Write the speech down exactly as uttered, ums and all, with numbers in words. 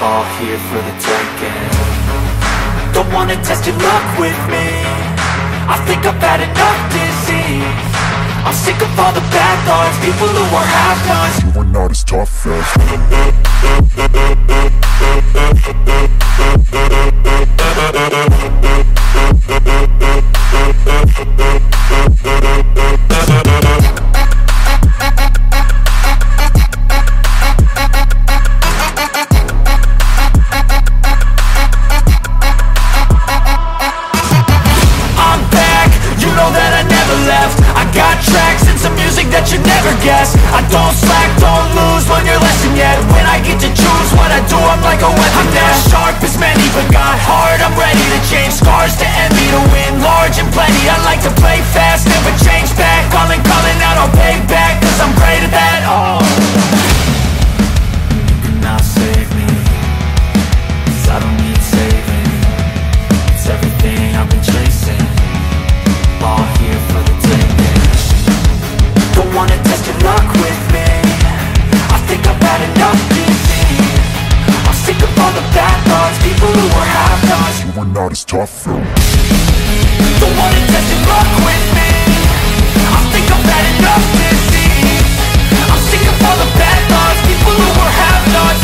all here for the taking. Don't wanna test your luck with me, I think I've had enough disease. I'm sick of all the bad thoughts, people who are half-nots. You are not as tough as I'm back, you know that I never left. Got tracks and some music that you never guess. I don't slack, don't lose, learn your lesson yet. When I get to choose what I do, I'm like a weapon. I'm not sharp as many, but got hard, I'm ready to change. Scars to envy, to win large and plenty. I like to play fast, never change back. Calling, calling out, I'll pay back, cause I'm great at that. Oh, you cannot save me, cause I don't need saving. It's everything I've been chasing, all here for the taking. Wanna test your luck with me, I think I've had enough disease. I'm sick of all the bad thoughts, people who are half-nots. You are not as tough though. Don't wanna test your luck with me, I think I've had enough disease. I'm sick of all the bad thoughts, people who are half-nots.